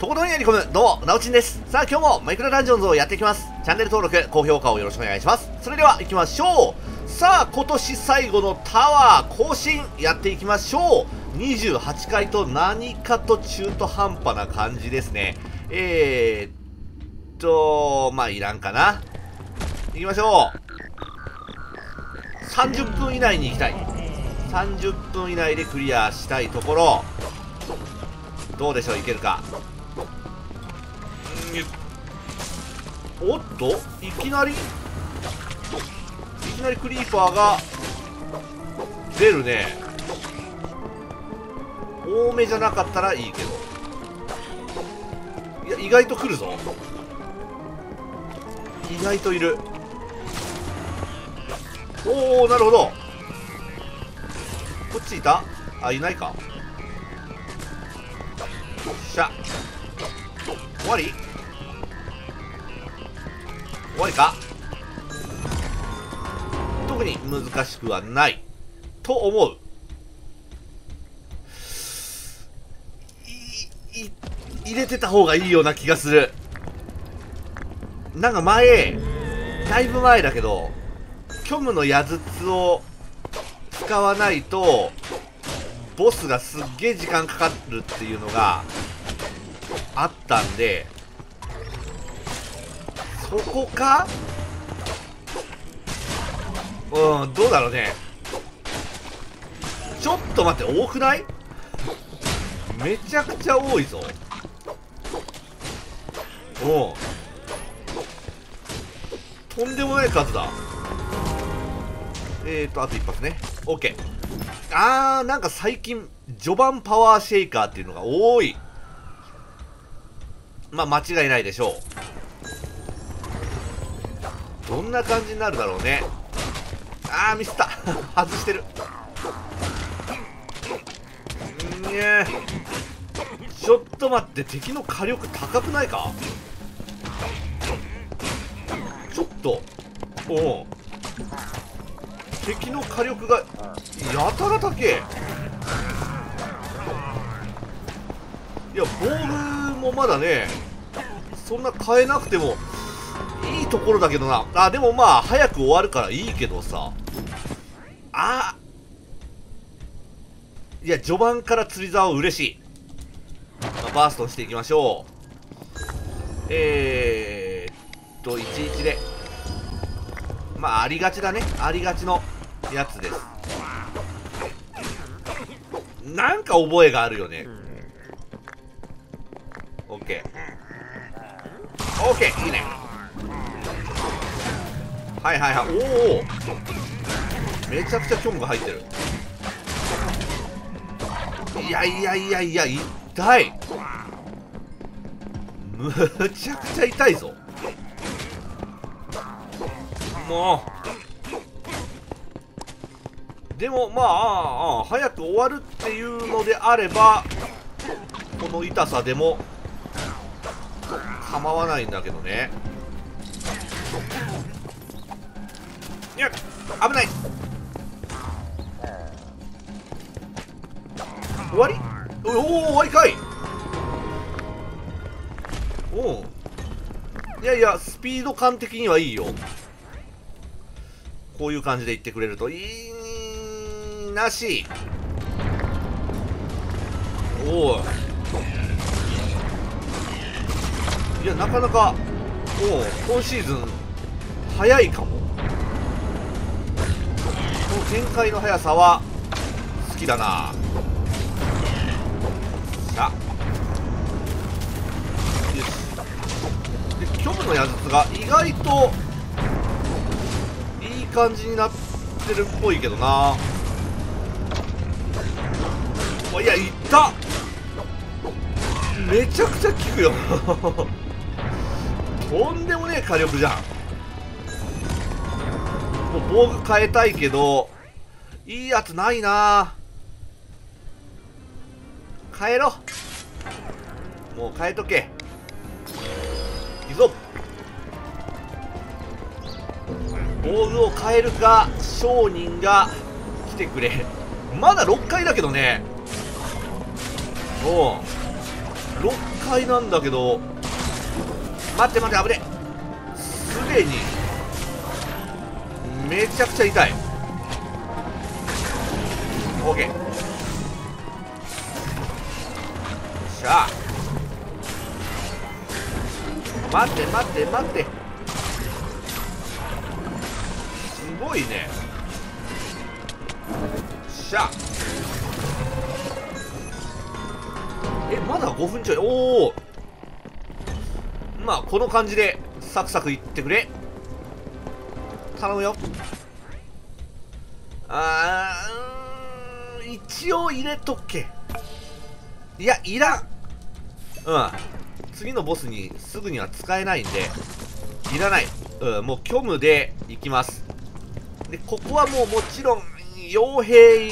とことんやり込む、どうも、なおちんです。さあ、今日もマイクラダンジョンズをやっていきます。チャンネル登録、高評価をよろしくお願いします。それでは行きましょう。さあ、今年最後のタワー更新、やっていきましょう。28回と何かと中途半端な感じですね。まあ、いらんかな。行きましょう。30分以内に行きたい。30分以内でクリアしたいところ。どうでしょう、いけるか。おっと、いきなりクリーパーが出るね。多めじゃなかったらいいけど、いや意外と来るぞ。意外といる。おお、なるほど。こっちいた？あ、いないか。よっしゃ、終わり？終わりか。特に難しくはないと思う。入れてた方がいいような気がする。なんか前、だいぶ前だけど、虚無の矢筒を使わないとボスがすっげえ時間かかるっていうのがあったんで、そこか？うん、どうだろうね。ちょっと待って、多くない？めちゃくちゃ多いぞ。うん。とんでもない数だ。あと一発ね。OK。あー、なんか最近、序盤パワーシェイカーっていうのが多い。まあ、間違いないでしょう。どんな感じになるだろうね。あー、ミスった。外してる。ねえ。ちょっと待って、敵の火力高くないか？ちょっと。おう。敵の火力がやたら高え。いや、防具もまだね、そんな変えなくてもいいところだけどな。あ、でもまあ早く終わるからいいけどさ。あ、いや、序盤から釣り竿嬉しい。バーストしていきましょう。11で、まあありがちだね、ありがちのやつです。なんか覚えがあるよね。 OKOK いいね。はいはいはい。おお、めちゃくちゃ虚無が入ってる。いやいやいやいや、痛い。むちゃくちゃ痛いぞ。もう、でもまあ早く終わるっていうのであれば、この痛さでも構わないんだけどね。いや、危ない。終わり？おお、終わりかい。おう、いやいや、スピード感的にはいいよ。こういう感じで言ってくれるといいなし。おお、いや、なかなか、おお、今シーズン早いかも。この展開の速さは好きだな。さあ、よし。で、虚無の矢筒が意外と感じになってるっぽいけどな。いや、いった。めちゃくちゃ効くよ。とんでもねえ火力じゃん。もう防具変えたいけど、いいやつないな。変えろ。もう変えとけ。いいぞ。防具を変えるか、商人が来てくれ。まだ6回だけどね。おう、6階なんだけど、待って待って、危ねえ。すでにめちゃくちゃ痛い。 OK、 よっしゃ。待って待って待って、すごいね。よっしゃ。え、まだ5分ちょい。おお、まあこの感じでサクサクいってくれ、頼むよ。一応入れとけ。いや、いらん。次のボスにすぐには使えないんでいらない。もう虚無でいきます。でここはもうもちろん傭兵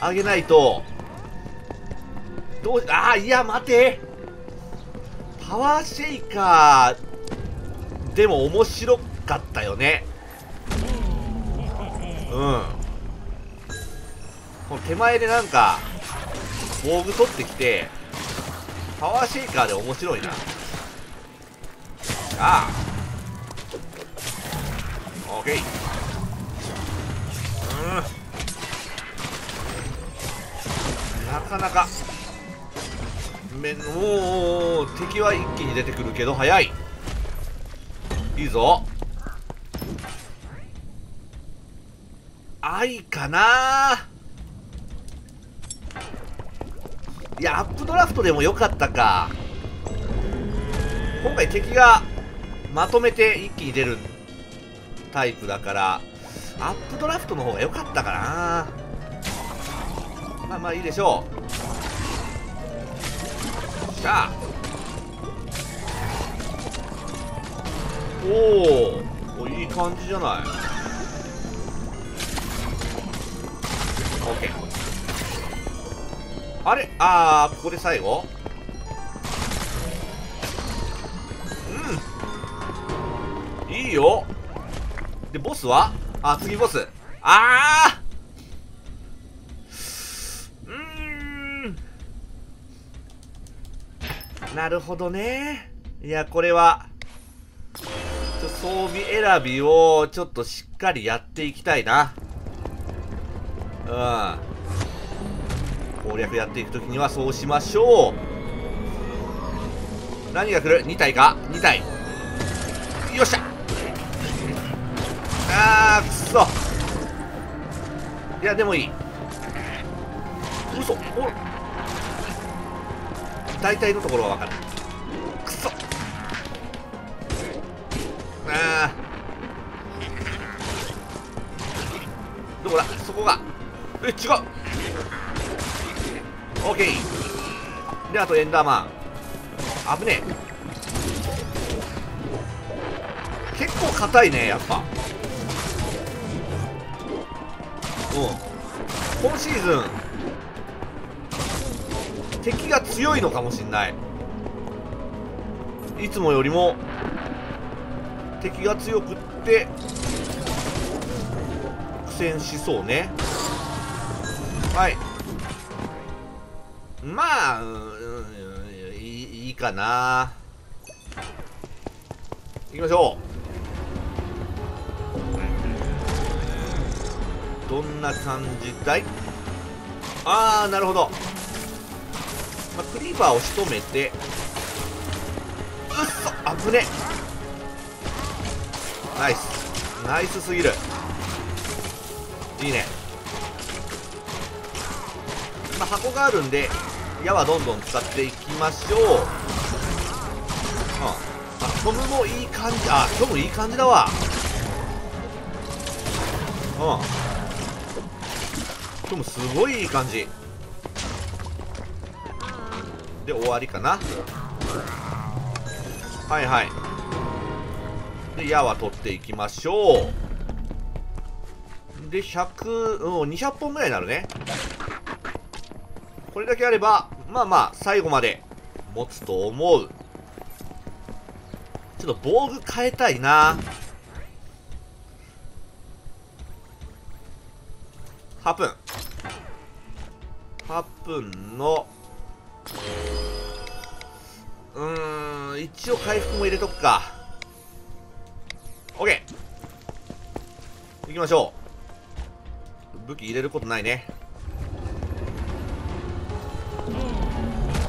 あげないと。どうし、ああ、いや待て、パワーシェイカーでも面白かったよね。この手前でなんか防具取ってきて、パワーシェイカーで面白いな。ああ、オーケー。なかなかもう敵は一気に出てくるけど早い。いいぞ。愛かな。いや、アップドラフトでもよかったか。今回敵がまとめて一気に出るタイプだから、アップドラフトの方が良かったかな。まあまあいいでしょう。じゃあ、おお、いい感じじゃない。 OK。あれ、ああ、ここで最後。うん、いいよ。でボスは、あ、次ボス、ああ、なるほどね。いや、これは装備選びをちょっとしっかりやっていきたいな。攻略やっていくときにはそうしましょう。何が来る？ 2 体か？ 2 体。よっしゃ。あー、くそ。いや、でもいい。嘘。お大体のところは分かる。くそ。あー。どこだ？そこが。え、違う。オッケー。で、あとエンダーマン。危ねえ。結構硬いね、やっぱ。今シーズン敵が強いのかもしんない。いつもよりも敵が強くって苦戦しそうね。はい、まあ、いいかな。行きましょう。どんな感じだい？ああ、なるほど。まあ、クリーパーを仕留めて。うっそ、危ねえ。ナイス。ナイスすぎる。いいね。まあ、箱があるんで、矢はどんどん使っていきましょう。あ、虚無もいい感じ。あ、虚無いい感じだわ。虚無すごいいい感じで終わりかな。はいはい。で矢は取っていきましょう。で100、200本ぐらいになるね。これだけあれば、まあまあ、最後まで持つと思う。ちょっと防具変えたいな。8分。8分の、一応回復も入れとくか。 OK、 行きましょう。武器入れることないね。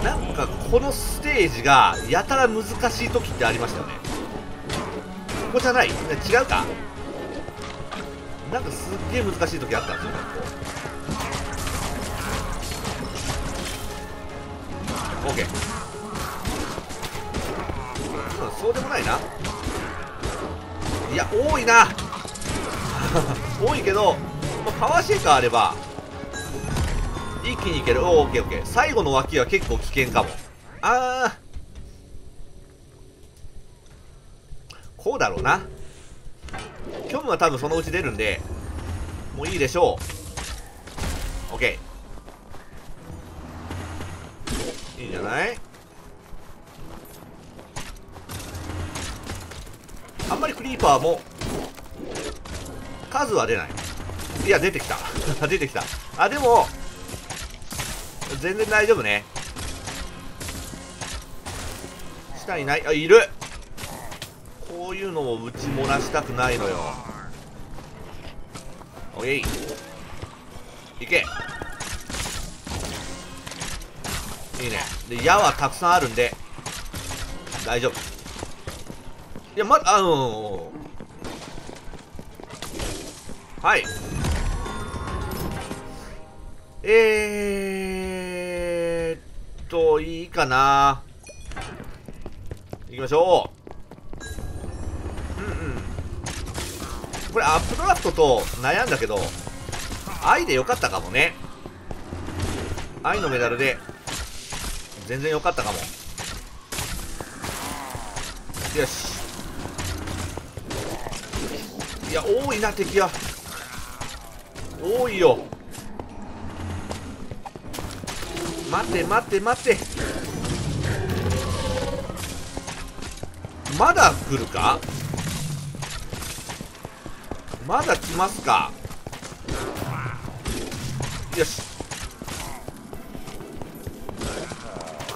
なんかこのステージがやたら難しい時ってありましたよね。ここじゃない、違うか。なんかすっげえ難しい時あったんですよ、ここ。 OK、 そうでもないな。いや多いな多いけど、まあ、パワーシェイカーあれば一気にいける。おー、 OKOK。 最後の脇は結構危険かも。あー、こうだろうな。虚無は多分そのうち出るんでもういいでしょう。 OK、 いいんじゃない。あんまりクリーパーも数は出ない。いや出てきた出てきた。あ、でも全然大丈夫ね。下いない。あ、いる。こういうのを打ち漏らしたくないのよ。おい、いけ。いいね。で矢はたくさんあるんで大丈夫。いや、まだはい、いいかな。行きましょう。うんうん。これアップドラフトと悩んだけど、愛でよかったかもね。愛のメダルで全然よかったかも。よし。いや多いな、敵は多いよ。待て待て待て、まだ来るか。まだ来ますか。よし、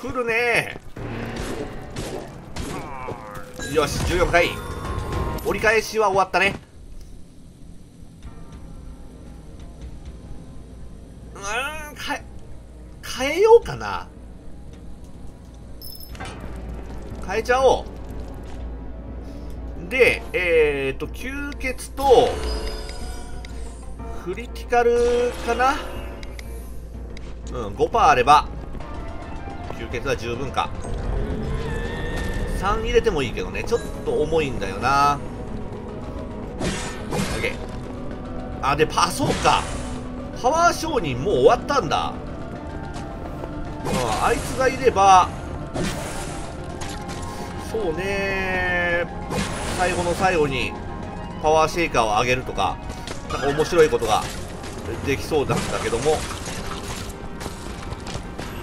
来るね。よし、14回。折り返しは終わったね。かな、変えちゃおう。で、吸血とクリティカルかな。うん、5% あれば吸血は十分か。3入れてもいいけどね、ちょっと重いんだよな。 OK、 あ、でパそうか、パワー商人もう終わったんだ。あいつがいれば、そうね、最後の最後にパワーシェイカーを上げるとか、なんか面白いことができそうなんだけども、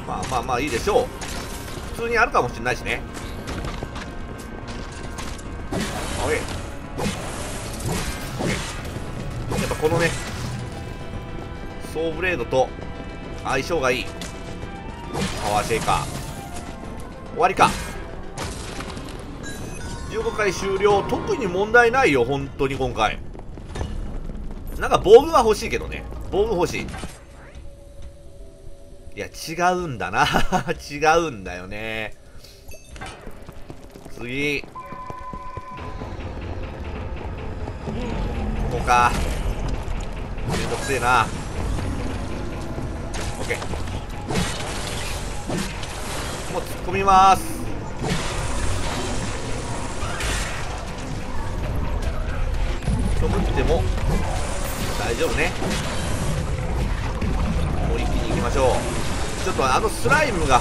まあまあまあいいでしょう。普通にあるかもしれないしね。おい、やっぱこのねソーブレードと相性がいいパワーシェイカー。終わりか。15回終了。特に問題ないよ本当に今回。なんか防具は欲しいけどね、防具欲しい。いや違うんだな違うんだよね。次、ここか。めんどくせえな。 OK、もう突っ込みます。飛ぶっても大丈夫ね。もう一気に行きましょう。ちょっとあのスライムが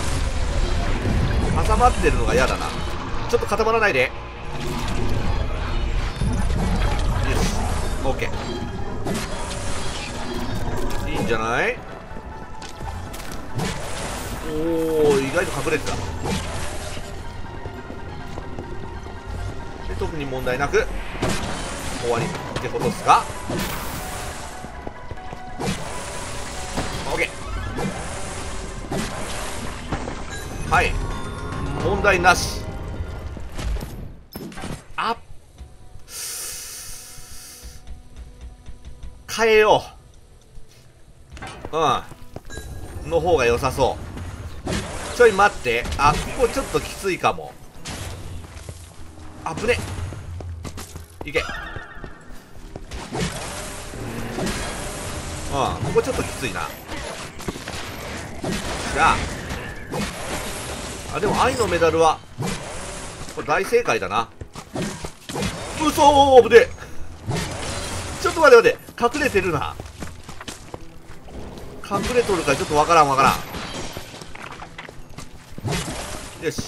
挟まってるのが嫌だな。ちょっと固まらないで。よし、 OK、 いいんじゃない。おお、意外と隠れてた。で特に問題なく終わりってことですか。 OK、 はい、問題なし。あ、変えよう。うん、の方が良さそう。ちょい待って、あ、ここちょっときついかも。あぶね、いけ。うん、ここちょっときついな。じゃあ、あ、でも愛のメダルはこれ大正解だな。うそー、危ねえ。ちょっと待って待って、隠れてるな。隠れとるかちょっとわからんわからん。よし、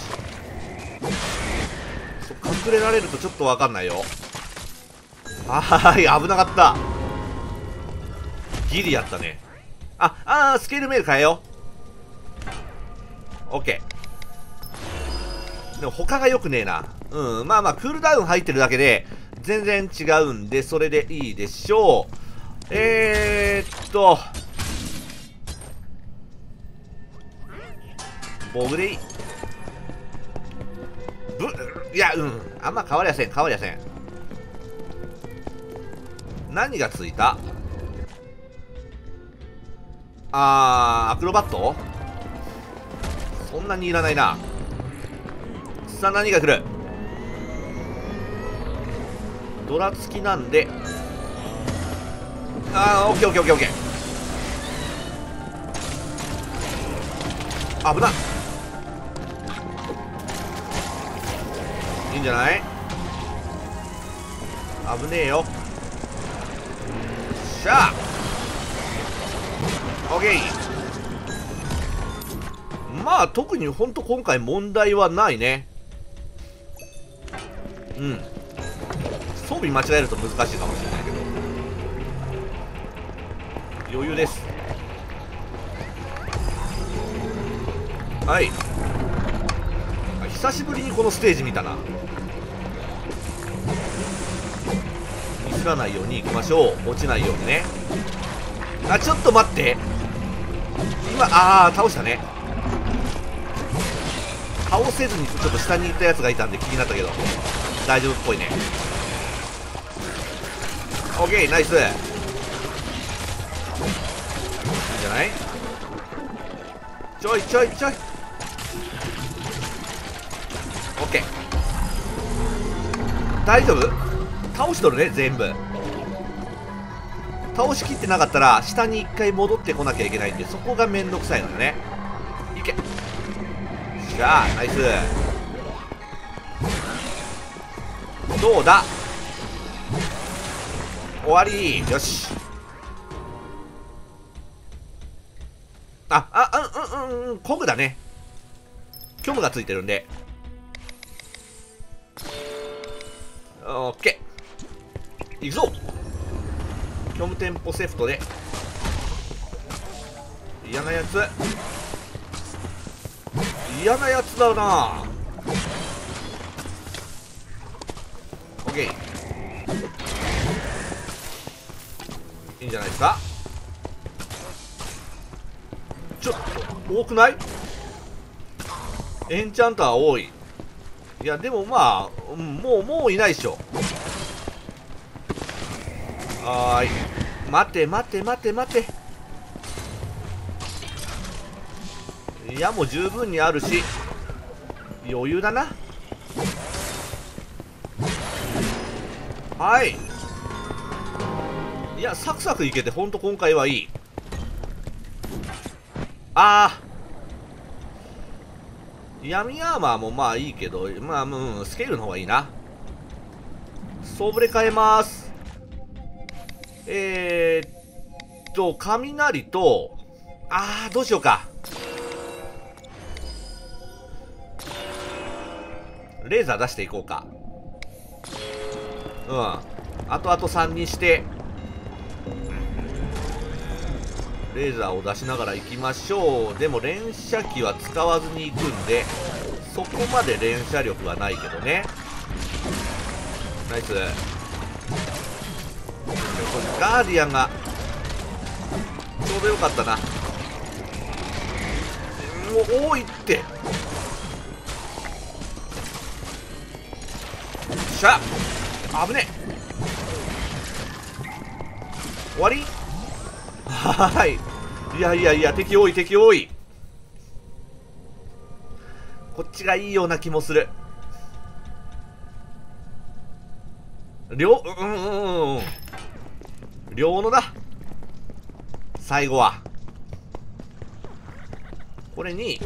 そう、隠れられるとちょっとわかんないよ。はーい、危なかった。ギリやったね。あ、スケールメール変えよう。オッケー。でも他が良くねえな。うん、まあまあ、クールダウン入ってるだけで、全然違うんで、それでいいでしょう。ボグでいい。いや、うん。あんま変わりやせん、変わりやせん。何がついた？アクロバット？そんなにいらないな。さあ、何が来る？ドラつきなんで。オッケーオッケーオッケーオッケー。危ない。いいんじゃない？危ねえよ。よっしゃあ。オッケー。まあ特にほんと今回問題はないね。うん、装備間違えると難しいかもしれないけど余裕です。はい、久しぶりにこのステージ見たな。ミスらないようにいきましょう。落ちないようにね。あ、ちょっと待って、今、ああ、倒したね。倒せずにちょっと下に行ったやつがいたんで気になったけど、大丈夫っぽいね。オッケー、ナイス。いいんじゃない？ちょいちょいちょい。オッケー。大丈夫？倒しとるね、全部。倒しきってなかったら下に一回戻ってこなきゃいけないんで、そこがめんどくさいのよね。いけ。じゃあナイス。どうだ、終わり。よし。あ、コグだね。虚無がついてるんでオッケー。いくぞ。虚無テンポセフトで嫌なやつ、嫌なやつだな。オッケー、いいんじゃないですか。ちょっと多くない？エンチャンター多い。いやでもまあ、もういないでしょ。はーい、待て待て待て待て。いやもう十分にあるし余裕だな。はい、いやサクサクいけてほんと今回はいい。あー、闇アーマーもまあいいけど、まあ、うん、スケールの方がいいな。総ブレ変えます。雷と、あー、どうしようか。レーザー出していこうか。うん。あとあと3にして、レーザーを出しながら行きましょう。でも連射機は使わずに行くんで、そこまで連射力はないけどね。ナイス。ガーディアンがちょうどよかったな。お多いって。しゃ、危ねえ。終わり。はーい。いやいやいや、敵多い敵多い。こっちがいいような気もする。両のだ。最後はこれに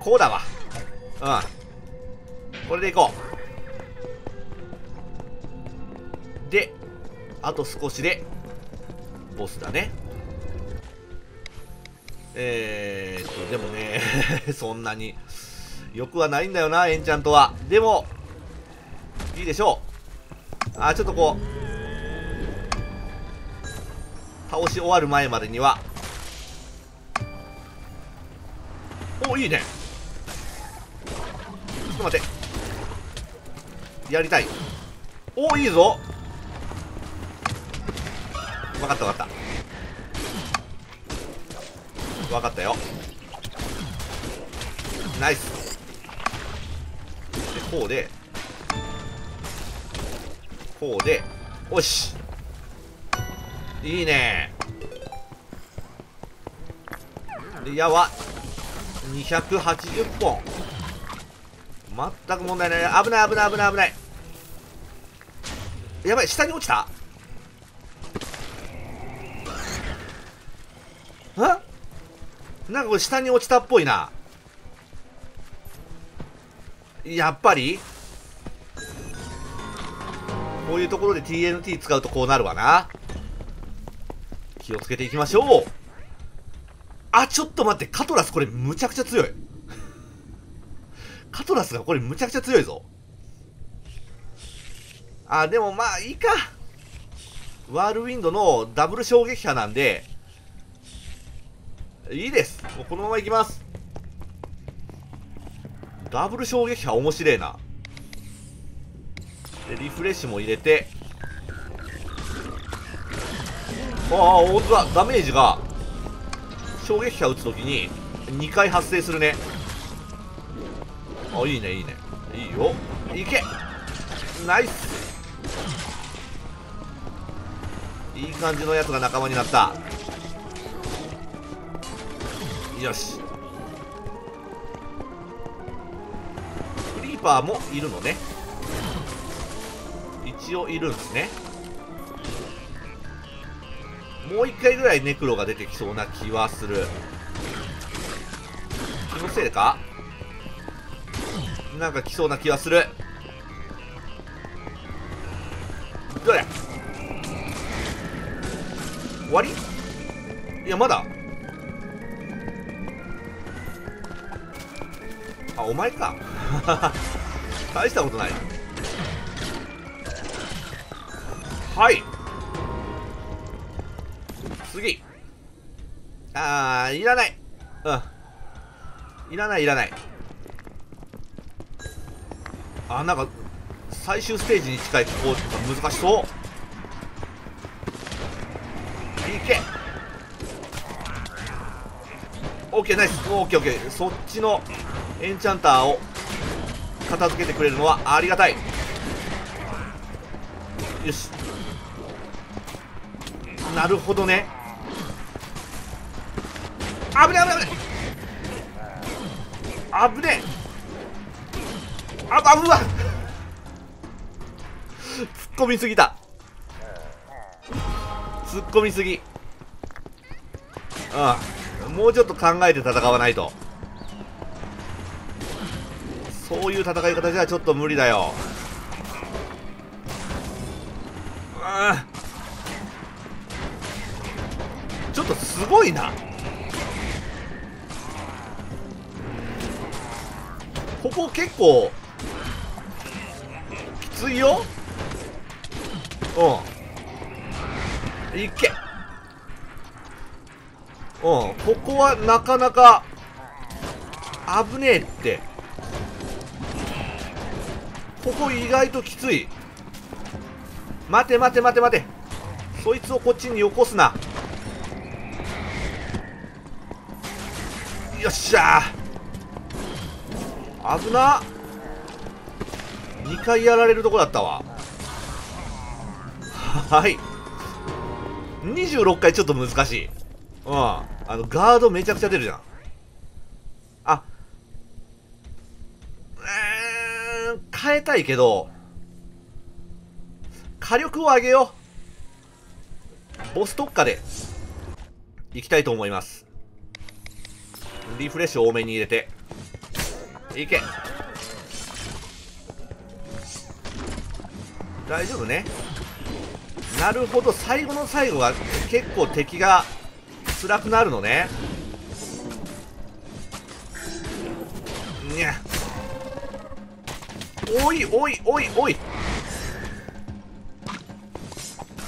こうだわ。うん、これでいこう。で、あと少しでボスだね。でもねそんなによくはないんだよな、エンチャントは。でもいいでしょう。あ、ちょっとこう倒し終わる前までには。お、いいね。ちょっと待って、やりたい。お、いいぞ。分かった分かった分かったよ。ナイス。こうでこうで、おし、いいね。矢は280本、全く問題ない。危ない危ない危ない危ない。やばい、下に落ちた。なんかこれ下に落ちたっぽいな。やっぱりこういうところで TNT 使うとこうなるわな。気をつけていきましょう。あ、ちょっと待って、カトラスこれむちゃくちゃ強い。カトラスがこれむちゃくちゃ強いぞ。あ、でもまあいいか。ワールウィンドのダブル衝撃波なんでいいです。もうこのままいきます。ダブル衝撃波面白いな。で、リフレッシュも入れて。ああ、おっとだ、ダメージが衝撃波打つときに2回発生するね。あ、いいねいいね。いいよ、いけ。ナイス。いい感じのやつが仲間になった。よし、クリーパーもいるのね。一応いるんですね。もう一回ぐらいネクロが出てきそうな気はする。気のせいでか、なんか来そうな気はする。どれ、終わり。いや、まだ。あ、お前か大したことない。はい、次。あー、いらない。うん、いらないいらない。あ、なんか最終ステージに近いとこ難しそう。いけ。 OK、 ナイス。 OKOK、 そっちのエンチャンターを片付けてくれるのはありがたい。よし、なるほどね。危ねえ危ねえ危ねえ。あ、危ない。突っ込みすぎた、突っ込みすぎ。うん、もうちょっと考えて戦わないと。そういう戦い方じゃちょっと無理だよ。うん、ちょっとすごいな。ここ結構きついよ。うん、いけ。うん、ここはなかなか危ねえって。ここ意外ときつい。待て待て待て待て、そいつをこっちによこすな。よっしゃー。危なっ、2回やられるとこだったわ。はい、26回ちょっと難しい。うん、あのガードめちゃくちゃ出るじゃん。あ、変えたいけど火力を上げよう。ボス特化でいきたいと思います。リフレッシュ多めに入れていけ。大丈夫ね。なるほど、最後の最後は結構敵が辛くなるのね。にゃ、おいおいおいおい、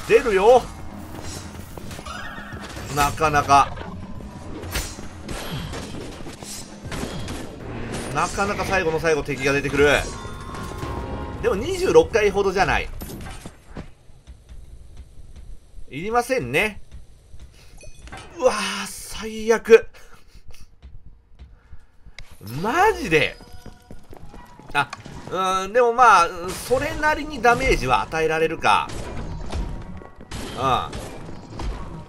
出るよ。なかなかなかなか最後の最後敵が出てくる。でも26回ほどじゃない、いりませんね。うわー、最悪マジで。あ、でもまあそれなりにダメージは与えられるか。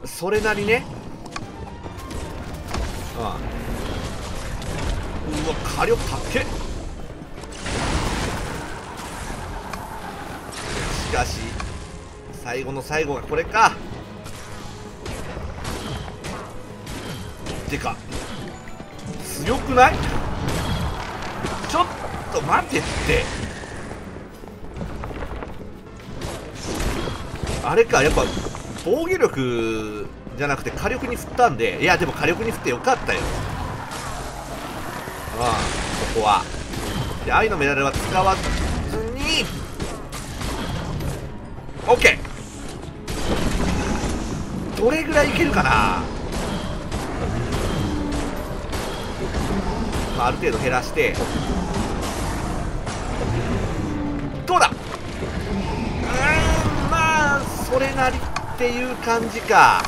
うん、それなりね。うん、うわ、火力たっけ。しかし最後の最後がこれか。てか強くない？ちょっと待てって、あれか、やっぱ防御力じゃなくて火力に振ったんで。いやでも火力に振ってよかったよ。うん、ここはで愛のメダルは使わずに OK。どれぐらいいけるかな。まあ、ある程度減らしてどうだ。まあそれなりっていう感じか。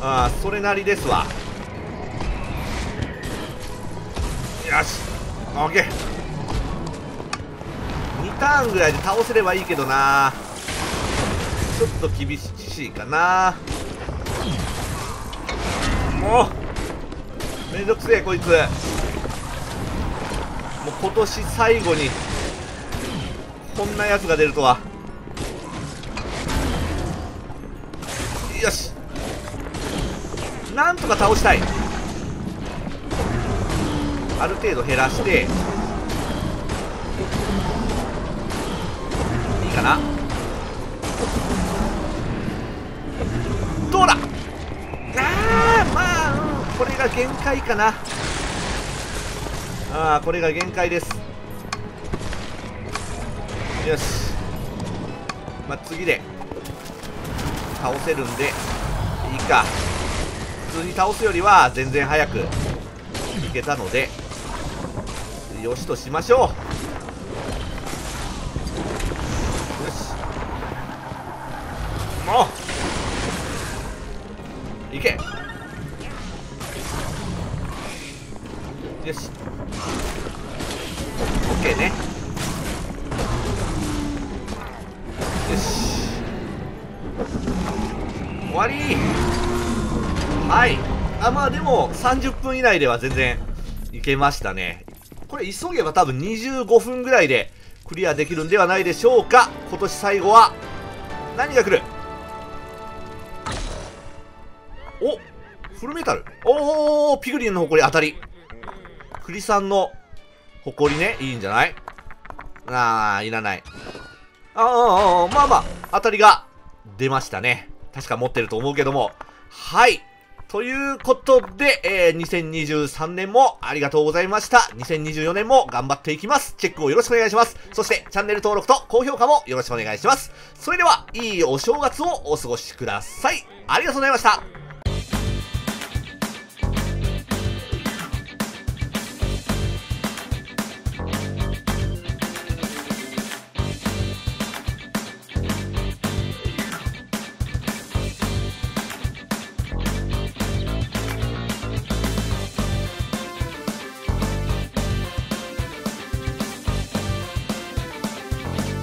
ああ、それなりですわ。よし OK。 2ターンぐらいで倒せればいいけどな、ちょっと厳しいかな。もうめんどくせえこいつ。もう今年最後にこんなやつが出るとは。よし、なんとか倒したい。ある程度減らしていいかな。どうだ。まあ、これが限界かな。ああ、これが限界です。よし、まあ、次で倒せるんでいいか。普通に倒すよりは全然早くいけたのでよしとしましょう。いけ。よし OK ね。よし終わり。はい、あ、まあでも30分以内では全然いけましたね。これ急げば多分25分ぐらいでクリアできるんではないでしょうか。今年最後は何が来る。お、フルメタル。おお、ピグリンの埃当たり。栗さんの埃ね、いいんじゃない？あー、いらない。ああ、まあまあ、当たりが出ましたね。確か持ってると思うけども。はい。ということで、2023年もありがとうございました。2024年も頑張っていきます。チェックをよろしくお願いします。そして、チャンネル登録と高評価もよろしくお願いします。それでは、いいお正月をお過ごしください。ありがとうございました。